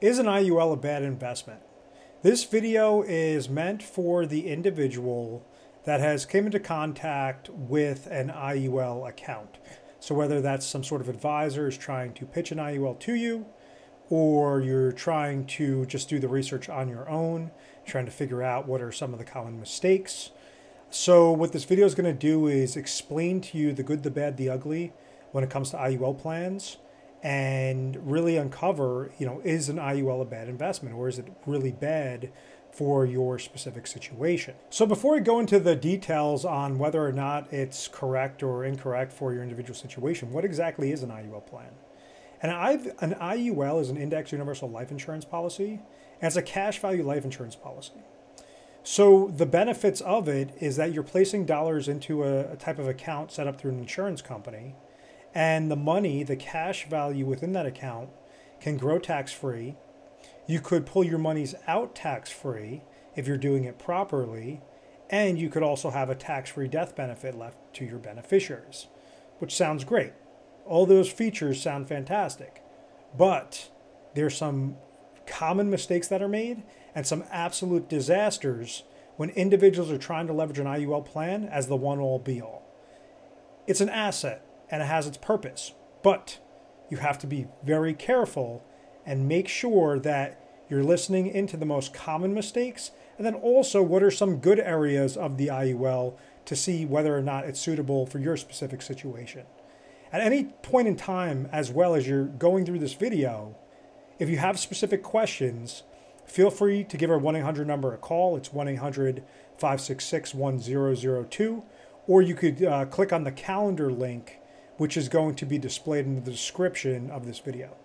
Is an IUL a bad investment? This video is meant for the individual that has come into contact with an IUL account. So whether that's some sort of advisor is trying to pitch an IUL to you, or you're trying to just do the research on your own, trying to figure out what are some of the common mistakes. So what this video is going to do is explain to you the good, the bad, the ugly when it comes to IUL plans, and really uncover, is an IUL a bad investment, or is it really bad for your specific situation? So before we go into the details on whether or not it's correct or incorrect for your individual situation, what exactly is an IUL plan? And an IUL is an Indexed Universal Life Insurance policy, and it's a cash value life insurance policy. So the benefits of it is that you're placing dollars into a type of account set up through an insurance company, and the money, the cash value within that account, can grow tax-free. You could pull your monies out tax-free if you're doing it properly, and you could also have a tax-free death benefit left to your beneficiaries, which sounds great. All those features sound fantastic, but there's some common mistakes that are made and some absolute disasters when individuals are trying to leverage an IUL plan as the one-all be-all. It's an asset and it has its purpose, but you have to be very careful and make sure that you're listening into the most common mistakes, and then also what are some good areas of the IUL to see whether or not it's suitable for your specific situation. At any point in time, as well as you're going through this video, if you have specific questions, feel free to give our 1-800 number a call. It's 1-800-566-1002, or you could click on the calendar link, which is going to be displayed in the description of this video.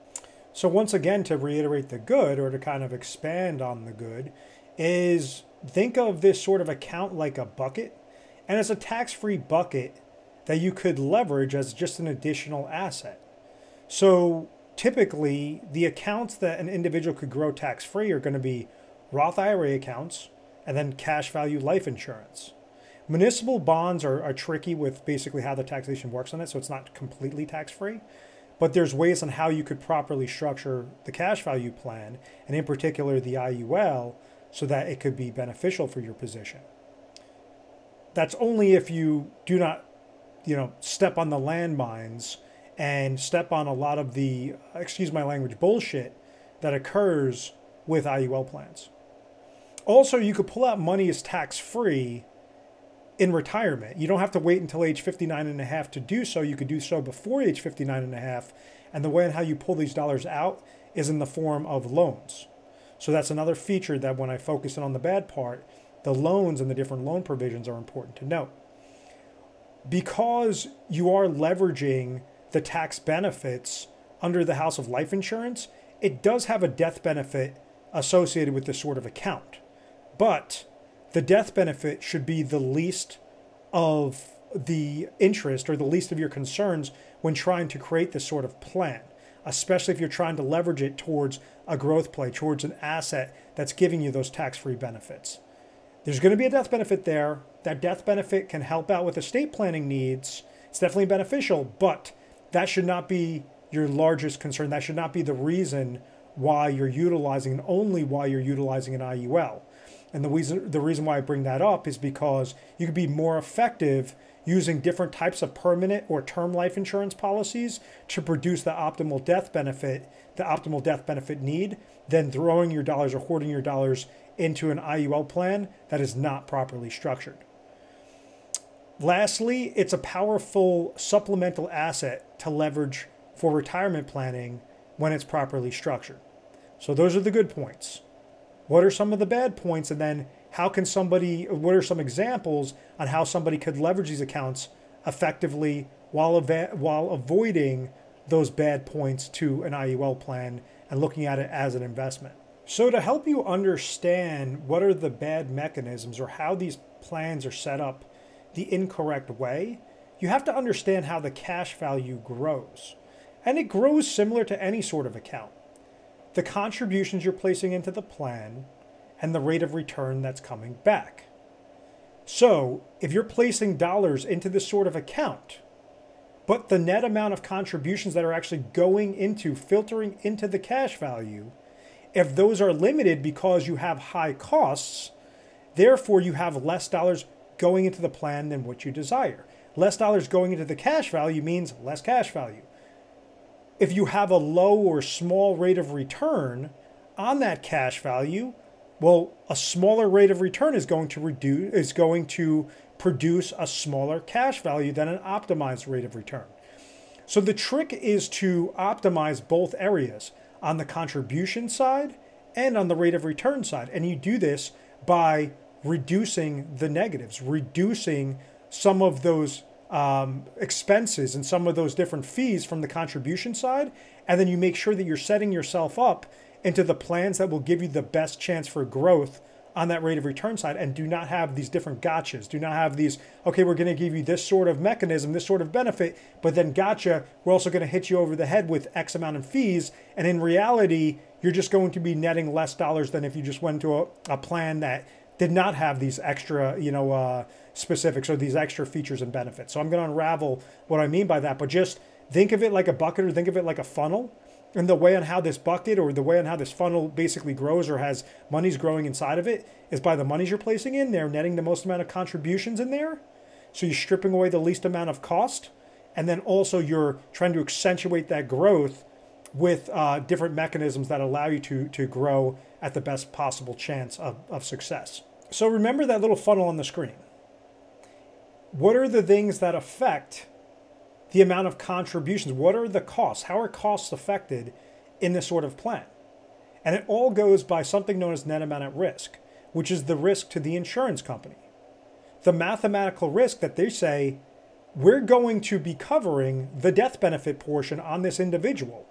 So once again, to reiterate the good, or to kind of expand on the good, is think of this sort of account like a bucket, and it's a tax-free bucket that you could leverage as just an additional asset. So typically, the accounts that an individual could grow tax-free are going to be Roth IRA accounts, and then cash value life insurance. Municipal bonds are tricky with basically how the taxation works on it, so it's not completely tax-free, but there's ways on how you could properly structure the cash value plan, and in particular the IUL, so that it could be beneficial for your position. That's only if you do not, step on the landmines and step on a lot of the, excuse my language, bullshit that occurs with IUL plans. Also, you could pull out money as tax-free in retirement. You don't have to wait until age 59 and a half to do so. You could do so before age 59 and a half. And the way and how you pull these dollars out is in the form of loans. So that's another feature that when I focus in on the bad part, the loans and the different loan provisions are important to note. Because you are leveraging the tax benefits under the House of Life Insurance, it does have a death benefit associated with this sort of account. But the death benefit should be the least of the interest, or the least of your concerns, when trying to create this sort of plan, especially if you're trying to leverage it towards a growth play, towards an asset that's giving you those tax-free benefits. There's going to be a death benefit there. That death benefit can help out with estate planning needs. It's definitely beneficial, but that should not be your largest concern. That should not be the reason why you're utilizing, and only why you're utilizing, an IUL. And the reason why I bring that up is because you could be more effective using different types of permanent or term life insurance policies to produce the optimal death benefit need, than throwing your dollars or hoarding your dollars into an IUL plan that is not properly structured. Lastly, it's a powerful supplemental asset to leverage for retirement planning when it's properly structured. So those are the good points. What are some of the bad points? And then how can somebody, what are some examples on how somebody could leverage these accounts effectively while avoiding those bad points to an IUL plan and looking at it as an investment? So to help you understand what are the bad mechanisms, or how these plans are set up the incorrect way, you have to understand how the cash value grows. And it grows similar to any sort of account. The contributions you're placing into the plan, and the rate of return that's coming back. So if you're placing dollars into this sort of account, but the net amount of contributions that are actually going into, filtering into the cash value If those are limited because you have high costs, therefore you have less dollars going into the plan than what you desire. Less dollars going into the cash value means less cash value. If you have a low or small rate of return on that cash value, well, a smaller rate of return is going to produce a smaller cash value than an optimized rate of return. So the trick is to optimize both areas, on the contribution side and on the rate of return side. And you do this by reducing the negatives, reducing some of those expenses and some of those different fees from the contribution side. And then you make sure that you're setting yourself up into the plans that will give you the best chance for growth on that rate of return side, and do not have these different gotchas. Do not have these, okay, we're gonna give you this sort of mechanism, this sort of benefit, but then gotcha, we're also gonna hit you over the head with X amount of fees. And in reality, you're just going to be netting less dollars than if you just went to a plan that did not have these extra, specifics or these extra features and benefits. So I'm gonna unravel what I mean by that, but just think of it like a bucket or think of it like a funnel. And the way on how this bucket or the way on how this funnel basically grows or has monies growing inside of it is by the monies you're placing in there, netting the most amount of contributions in there. So you're stripping away the least amount of cost. And then also you're trying to accentuate that growth with different mechanisms that allow you to grow at the best possible chance of success. So remember that little funnel on the screen. What are the things that affect the amount of contributions? What are the costs? How are costs affected in this sort of plan? And it all goes by something known as net amount at risk, which is the risk to the insurance company. The mathematical risk that they say, we're going to be covering the death benefit portion on this individual.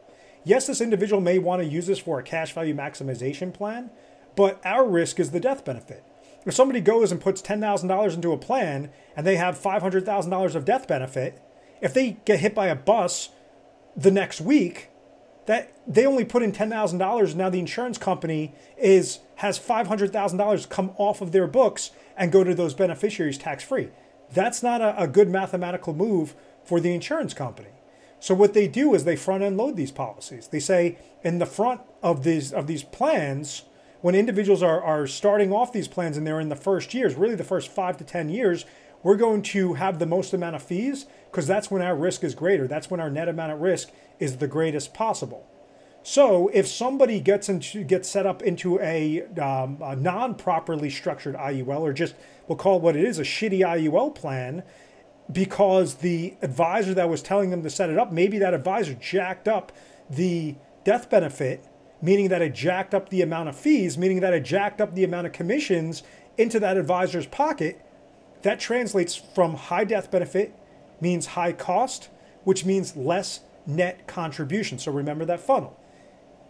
Yes, this individual may want to use this for a cash value maximization plan, but our risk is the death benefit. If somebody goes and puts $10,000 into a plan and they have $500,000 of death benefit, if they get hit by a bus the next week, that they only put in $10,000, now the insurance company has $500,000 come off of their books and go to those beneficiaries tax-free. That's not a good mathematical move for the insurance company. So what they do is they front-end load these policies. They say in the front of these plans, when individuals are starting off these plans and they're in the first years, really the first 5 to 10 years, we're going to have the most amount of fees because that's when our risk is greater. That's when our net amount at risk is the greatest possible. So if somebody gets set up into a non-properly structured IUL, or just, we'll call it what it is, a shitty IUL plan, because the advisor that was telling them to set it up, maybe that advisor jacked up the death benefit, meaning that it jacked up the amount of fees, meaning that it jacked up the amount of commissions into that advisor's pocket. That translates from high death benefit, means high cost, which means less net contribution. So remember that funnel.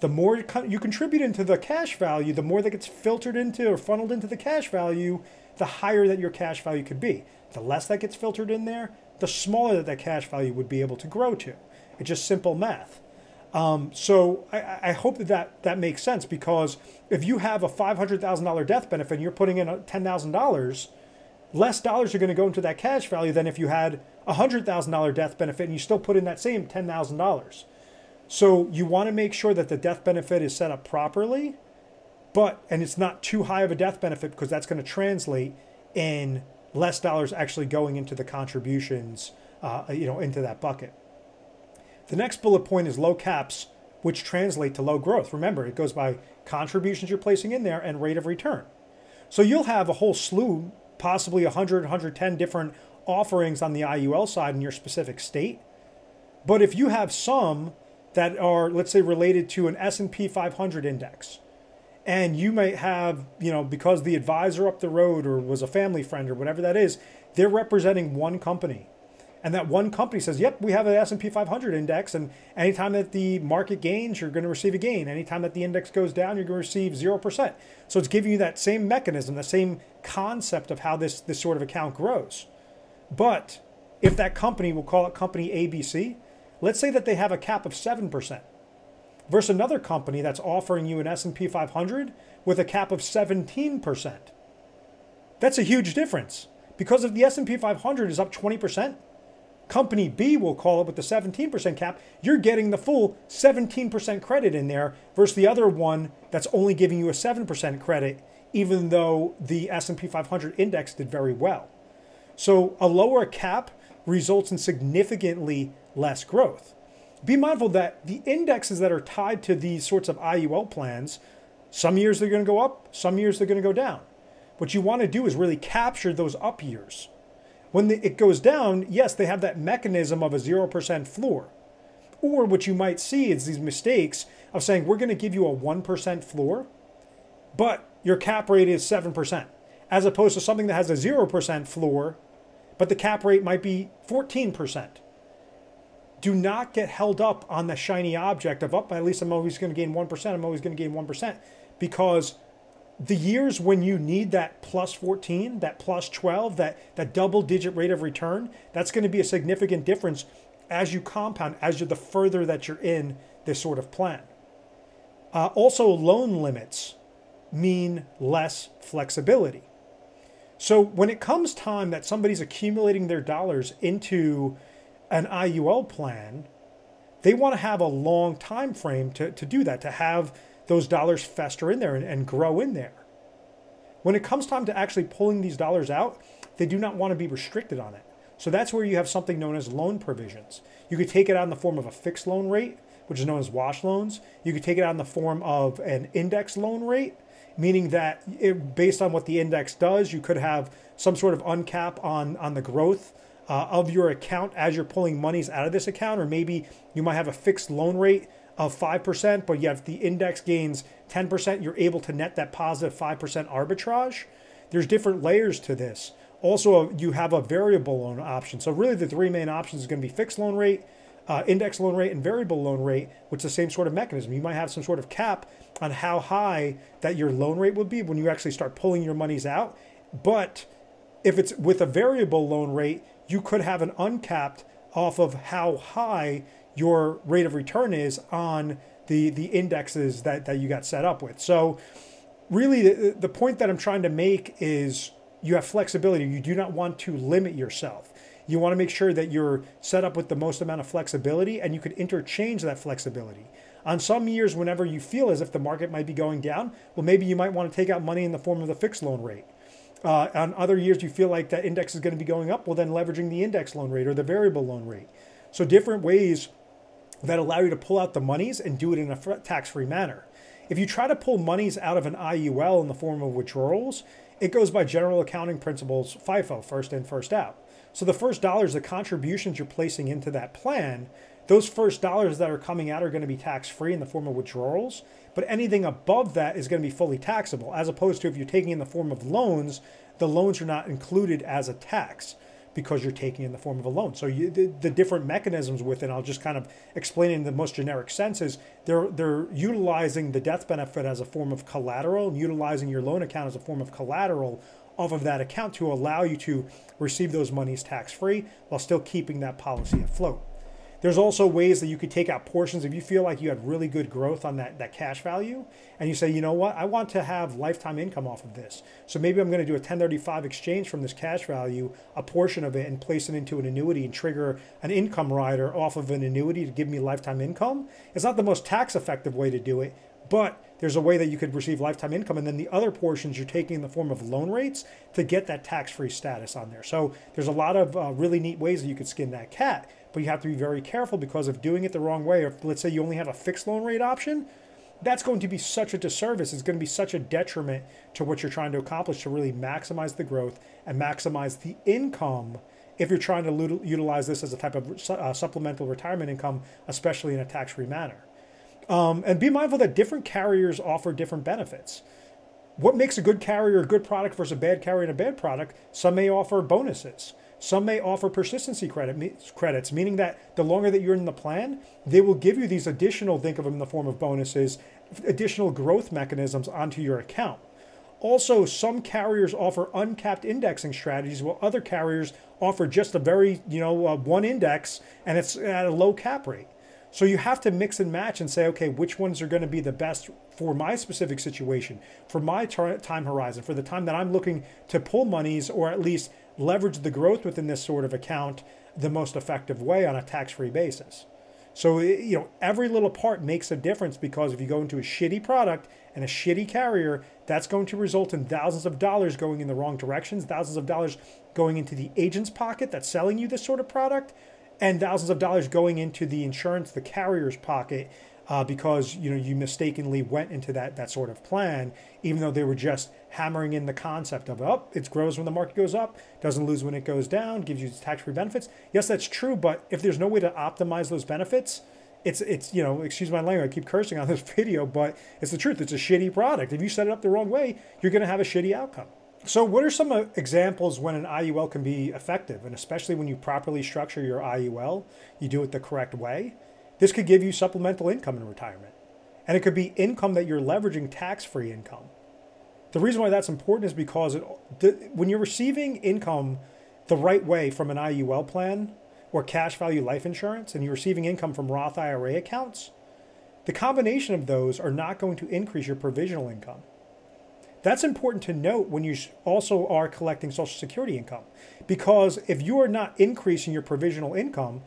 The more you contribute into the cash value, the more that gets filtered into or funneled into the cash value, the higher that your cash value could be. The less that gets filtered in there, the smaller that cash value would be able to grow to. It's just simple math. So I hope that makes sense, because if you have a $500,000 death benefit and you're putting in $10,000, less dollars are going to go into that cash value than if you had a $100,000 death benefit and you still put in that same $10,000. So you want to make sure that the death benefit is set up properly, and it's not too high of a death benefit, because that's going to translate in less dollars actually going into the contributions, into that bucket. The next bullet point is low caps, which translate to low growth. Remember, it goes by contributions you're placing in there and rate of return. So you'll have a whole slew, possibly 100, 110 different offerings on the IUL side in your specific state. But if you have some that are, let's say, related to an S&P 500 index, and you might have, because the advisor up the road or was a family friend or whatever that is, they're representing one company. And that one company says, yep, we have an S&P 500 index, and anytime that the market gains, you're going to receive a gain. Anytime that the index goes down, you're going to receive 0%. So it's giving you that same mechanism, the same concept of how this sort of account grows. But if that company, we'll call it company ABC, let's say that they have a cap of 7% versus another company that's offering you an S&P 500 with a cap of 17%. That's a huge difference, because if the S&P 500 is up 20%, Company B, we'll call it, with the 17% cap, you're getting the full 17% credit in there versus the other one that's only giving you a 7% credit, even though the S&P 500 index did very well. So a lower cap results in significantly less growth. Be mindful that the indexes that are tied to these sorts of IUL plans, some years they're going to go up, some years they're going to go down. What you want to do is really capture those up years. When it goes down, yes, they have that mechanism of a 0% floor. Or what you might see is these mistakes of saying, we're going to give you a 1% floor, but your cap rate is 7%, as opposed to something that has a 0% floor, but the cap rate might be 14%. Do not get held up on the shiny object of, oh, at least I'm always going to gain 1%, I'm always going to gain 1%, because the years when you need that plus 14, that plus 12, that double-digit rate of return, that's going to be a significant difference as you compound, as you're the further that you're in this sort of plan. Also, loan limits mean less flexibility. So when it comes time that somebody's accumulating their dollars into an IUL plan, they want to have a long time frame to do that, to have those dollars fester in there and grow in there. When it comes time to actually pulling these dollars out, they do not want to be restricted on it. So that's where you have something known as loan provisions. You could take it out in the form of a fixed loan rate, which is known as wash loans. You could take it out in the form of an index loan rate, meaning that based on what the index does, you could have some sort of uncap on the growth of your account as you're pulling monies out of this account. Or maybe you might have a fixed loan rate of 5%, but if the index gains 10%, you're able to net that positive 5% arbitrage. There's different layers to this. Also, you have a variable loan option. So really the three main options is going to be fixed loan rate, index loan rate, and variable loan rate, which is the same sort of mechanism. You might have some sort of cap on how high that your loan rate will be when you actually start pulling your monies out. But if it's with a variable loan rate, you could have an uncapped off of how high your rate of return is on the indexes that you got set up with. So really the point that I'm trying to make is you have flexibility. You do not want to limit yourself. You want to make sure that you're set up with the most amount of flexibility, and you could interchange that flexibility. On some years, whenever you feel as if the market might be going down, well, maybe you might want to take out money in the form of the fixed loan rate. On other years, you feel like that index is going to be going up, well, then leveraging the index loan rate or the variable loan rate. So different ways that allow you to pull out the monies and do it in a tax-free manner. If you try to pull monies out of an IUL in the form of withdrawals, it goes by general accounting principles, FIFO, first in, first out. So the first dollars, the contributions you're placing into that plan, those first dollars that are coming out are going to be tax-free in the form of withdrawals, but anything above that is going to be fully taxable, as opposed to if you're taking in the form of loans, the loans are not included as a tax because you're taking in the form of a loan. So the different mechanisms within, I'll just kind of explain it in the most generic sense, is they're utilizing the death benefit as a form of collateral and utilizing your loan account as a form of collateral off of that account to allow you to receive those monies tax-free while still keeping that policy afloat. There's also ways that you could take out portions if you feel like you had really good growth on that cash value and you say, you know what, I want to have lifetime income off of this. So maybe I'm going to do a 1035 exchange from this cash value, a portion of it, and place it into an annuity and trigger an income rider off of an annuity to give me lifetime income. It's not the most tax effective way to do it, but there's a way that you could receive lifetime income, and then the other portions you're taking in the form of loan rates to get that tax-free status on there. So there's a lot of really neat ways that you could skin that cat, but you have to be very careful because of doing it the wrong way, or if, let's say you only have a fixed loan rate option, that's going to be such a disservice. It's going to be such a detriment to what you're trying to accomplish to really maximize the growth and maximize the income if you're trying to utilize this as a type of supplemental retirement income, especially in a tax-free manner. And be mindful that different carriers offer different benefits. What makes a good carrier a good product versus a bad carrier and a bad product? Some may offer bonuses. Some may offer persistency credits, meaning that the longer that you're in the plan, they will give you these additional, think of them in the form of bonuses, additional growth mechanisms onto your account. Also, some carriers offer uncapped indexing strategies, while other carriers offer just a very, one index, and it's at a low cap rate. So you have to mix and match and say, okay, which ones are going to be the best for my specific situation, for my time horizon, for the time that I'm looking to pull monies or at least leverage the growth within this sort of account the most effective way on a tax-free basis. So, you know, every little part makes a difference, because if you go into a shitty product and a shitty carrier, that's going to result in thousands of dollars going in the wrong directions, thousands of dollars going into the agent's pocket that's selling you this sort of product, and thousands of dollars going into the insurance, the carrier's pocket, because, you know, you mistakenly went into that sort of plan, even though they were just hammering in the concept of, oh, it grows when the market goes up, doesn't lose when it goes down, gives you tax-free benefits. Yes, that's true, but if there's no way to optimize those benefits, it's you know, excuse my language, I keep cursing on this video, but it's the truth. It's a shitty product. If you set it up the wrong way, you're going to have a shitty outcome. So what are some examples when an IUL can be effective, and especially when you properly structure your IUL, you do it the correct way? This could give you supplemental income in retirement, and it could be income that you're leveraging, tax-free income. The reason why that's important is because when you're receiving income the right way from an IUL plan or cash value life insurance, and you're receiving income from Roth IRA accounts, the combination of those are not going to increase your provisional income. That's important to note when you also are collecting Social Security income, because if you are not increasing your provisional income,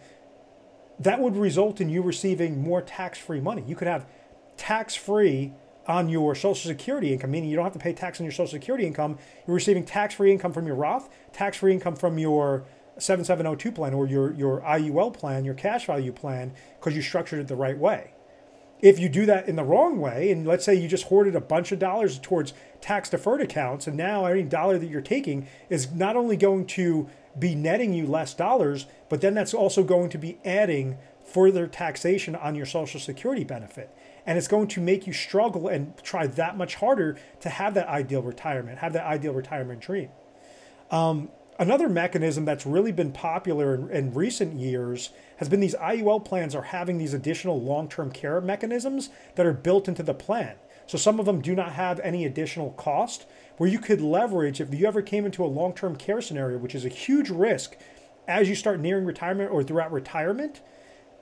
that would result in you receiving more tax-free money. You could have tax-free on your Social Security income, meaning you don't have to pay tax on your Social Security income. You're receiving tax-free income from your Roth, tax-free income from your 7702 plan or your IUL plan, your cash value plan, because you structured it the right way. If you do that in the wrong way, and let's say you just hoarded a bunch of dollars towards tax-deferred accounts, and now any dollar that you're taking is not only going to be netting you less dollars, but then that's also going to be adding further taxation on your Social Security benefit. And it's going to make you struggle and try that much harder to have that ideal retirement, dream. Another mechanism that's really been popular in recent years has been these IUL plans are having these additional long-term care mechanisms that are built into the plan. So some of them do not have any additional cost, where you could leverage if you ever came into a long-term care scenario, which is a huge risk as you start nearing retirement or throughout retirement,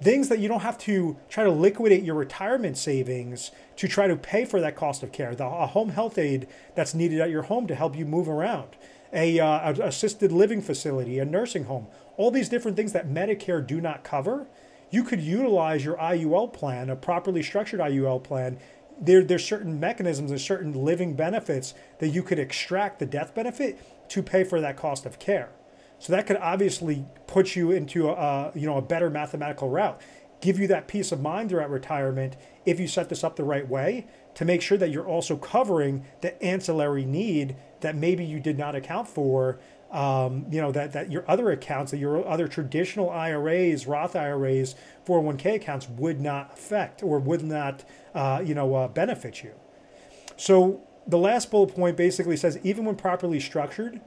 things that you don't have to try to liquidate your retirement savings to try to pay for that cost of care, a home health aid that's needed at your home to help you move around, an assisted living facility, a nursing home, all these different things that Medicare do not cover. You could utilize your IUL plan, a properly structured IUL plan. There's certain mechanisms and certain living benefits that you could extract the death benefit to pay for that cost of care. So that could obviously put you into a better mathematical route, give you that peace of mind throughout retirement if you set this up the right way, to make sure that you're also covering the ancillary need that maybe you did not account for, that your other accounts, that your other traditional IRAs, Roth IRAs, 401k accounts would not affect or would not, benefit you. So the last bullet point basically says, even when properly structured,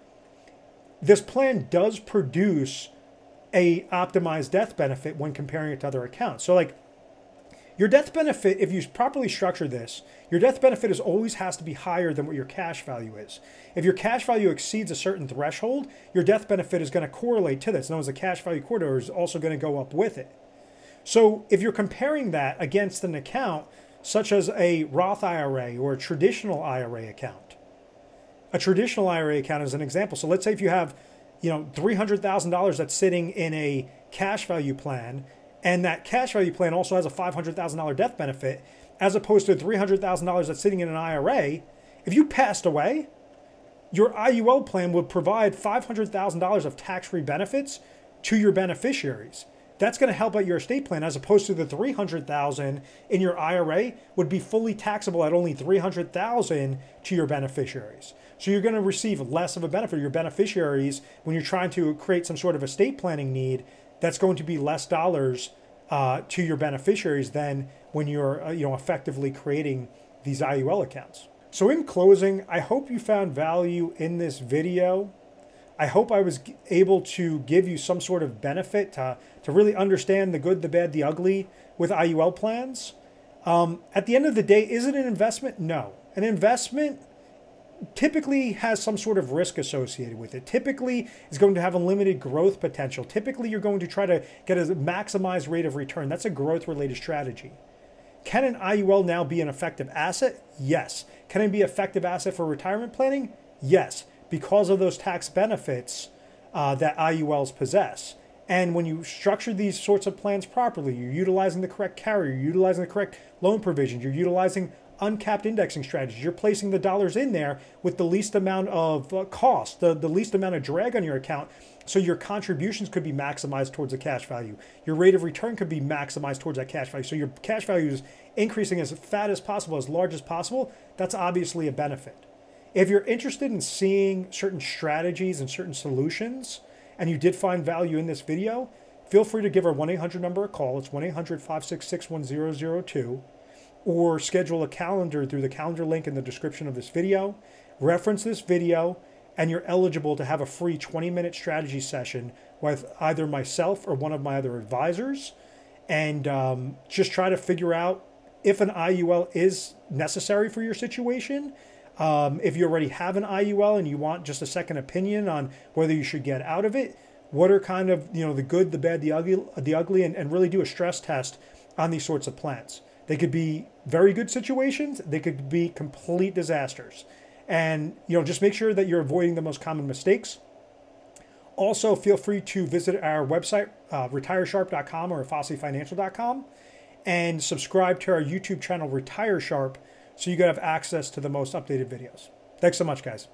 this plan does produce a optimized death benefit when comparing it to other accounts. So like your death benefit, if you properly structure this, your death benefit always has to be higher than what your cash value is. If your cash value exceeds a certain threshold, your death benefit is going to correlate to this, known as the cash value corridor, is also going to go up with it. So if you're comparing that against an account such as a Roth IRA or a traditional IRA account, is an example. So let's say if you have, $300,000 that's sitting in a cash value plan, and that cash value plan also has a $500,000 death benefit, as opposed to $300,000 that's sitting in an IRA, if you passed away, your IUL plan would provide $500,000 of tax-free benefits to your beneficiaries. That's going to help out your estate plan, as opposed to the $300,000 in your IRA would be fully taxable at only $300,000 to your beneficiaries. So you're going to receive less of a benefit. Your beneficiaries, when you're trying to create some sort of estate planning need, that's going to be less dollars to your beneficiaries than when you're effectively creating these IUL accounts. So in closing, I hope you found value in this video. I hope I was able to give you some sort of benefit to really understand the good, the bad, the ugly with IUL plans. At the end of the day, is it an investment? No. An investment typically has some sort of risk associated with it. Typically, it's going to have unlimited growth potential. Typically, you're going to try to get a maximized rate of return. That's a growth-related strategy. Can an IUL now be an effective asset? Yes. Can it be an effective asset for retirement planning? Yes. Because of those tax benefits that IULs possess. And when you structure these sorts of plans properly, you're utilizing the correct carrier, you're utilizing the correct loan provisions, you're utilizing uncapped indexing strategies, you're placing the dollars in there with the least amount of cost, the least amount of drag on your account, so your contributions could be maximized towards the cash value. Your rate of return could be maximized towards that cash value. So your cash value is increasing as fat as possible, as large as possible. That's obviously a benefit. If you're interested in seeing certain strategies and certain solutions, and you did find value in this video, feel free to give our 1-800 number a call. It's 1-800-566-1002, or schedule a calendar through the calendar link in the description of this video. Reference this video, and you're eligible to have a free 20-minute strategy session with either myself or one of my other advisors, and just try to figure out if an IUL is necessary for your situation. If you already have an IUL and you want just a second opinion on whether you should get out of it, what are kind of, you know, the good, the bad, the ugly, and really do a stress test on these sorts of plans. They could be very good situations. They could be complete disasters. And, you know, just make sure that you're avoiding the most common mistakes. Also, feel free to visit our website, retiresharp.com or ifasifinancial.com, and subscribe to our YouTube channel, Retire Sharp, so you can have access to the most updated videos. Thanks so much, guys.